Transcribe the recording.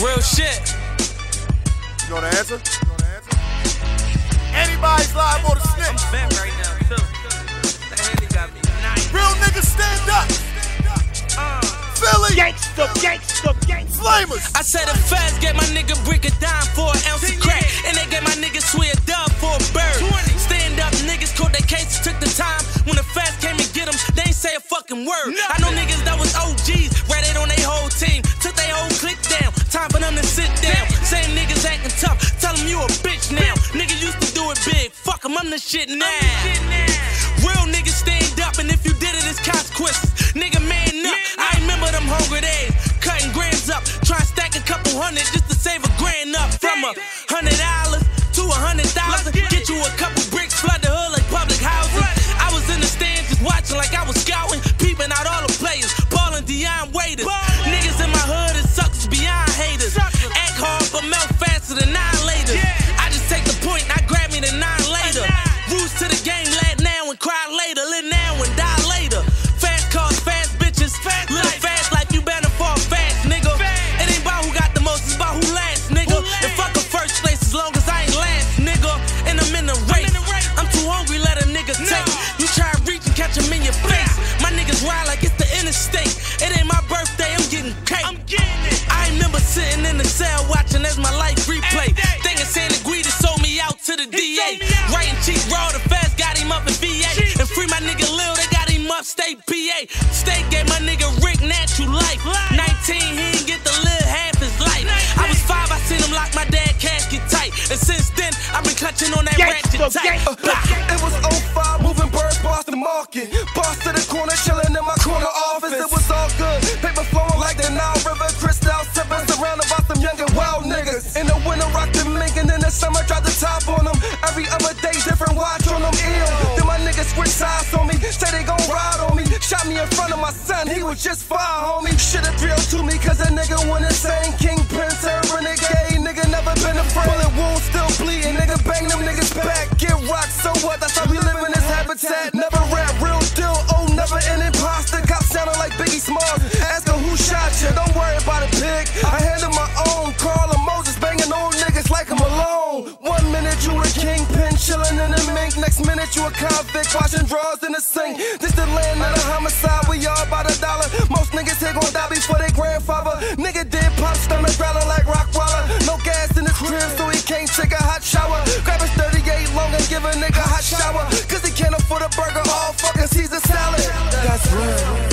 Real shit. You know the answer? Anybody's live on the snitch. I'm bent right now, too. The handy got me. Nice. Real niggas stand up. Philly. Gangsta, gangsta, gangsta. Flamers. I said the feds get my nigga brick a dime for an ounce of crack. And they get my nigga sweet a dub for a bird. 20. Stand up niggas caught their cases, took the time. When the feds came and get them, they ain't say a fucking word. Nothing. I know niggas that was OGs, ratted on their whole team. Took their whole clique down. Time for them to sit down. Same niggas acting tough. Tell them you a bitch now. Niggas used to do it big. Fuck them, I'm the shit now. Real niggas stand up, and if you did it, it's consequences. Nigga, man up. I remember them hungry days, cutting grams up, trying to stack a couple hundred just to save a grand up. From $100 to 100,000, get you a couple bricks, flood the hood like public housing. I was in the stands just watching like I was scouting, peeping out all the players, balling Deion Waiters. Niggas in my hood is suckers beyond haters. Act hard but melt faster than 9 later. I just take the point, I grab me the 9 later. Rules to the game, laugh now and cry later, live now and die later. Fast cars, fast bitches, fast live fast like you better fall fast, nigga. It ain't about who got the most, it's about who lasts, nigga. And fuck a first place as long as I ain't last, nigga. And I'm in the race. I'm too hungry, let a nigga take. You try to reach and catch him in your face. My niggas ride like it's the interstate. It ain't my birthday, I'm getting cake. I remember sitting in the cell watching as my life replay. Thinking Santa Guida sold me out to the DA. Writing cheap raw, the feds got him up in VA. And free my nigga Lil, they got him up, state PA. State gave my nigga Rick natural life. 19, he didn't get to live half his life. I was 5, I seen him lock my dad casket tight. And since then, I've been clutching on that ratchet tight. It was 05, moving birds past the market. Boss to the corner, chilling in my corner office. It was all good, paper flowing like the Nile River. Crystal sipping, surrounded by some young and wild niggas. In the winter, rock the mink, and in the summer, drop the top on them. Every other day, different watch on them. Ew. Then my niggas switch sides on me, say they gon' ride on me. Shot me in front of my son, he was just fire, homie. Should've 302 me, cause that nigga went insane. Kingpin, turn renegade, nigga never been afraid. Bullet wounds still bleeding, nigga bang them niggas back. Get rocked, so what? That's how we live in this habitat. Never rap, real deal, oh, never an imposter. Cops sounding like Biggie Smalls, asking who shot you. Don't worry about it, pig. I handle my own, Carl and Moses, banging old niggas like I'm alone. 1 minute you a kingpin, chilling in the mink. Next minute you a convict, washing drawers in the sink. This the land of the homicide, we all by the dollar. Most niggas here gon' die before their grandfather. Nigga did pop, stomach growling like Rockwaller. No gas in the crib, so he can't take a hot shower. Grab his 38 long and give a nigga a hot shower. Cause he can't afford a burger, all fucking Caesar salad. That's real.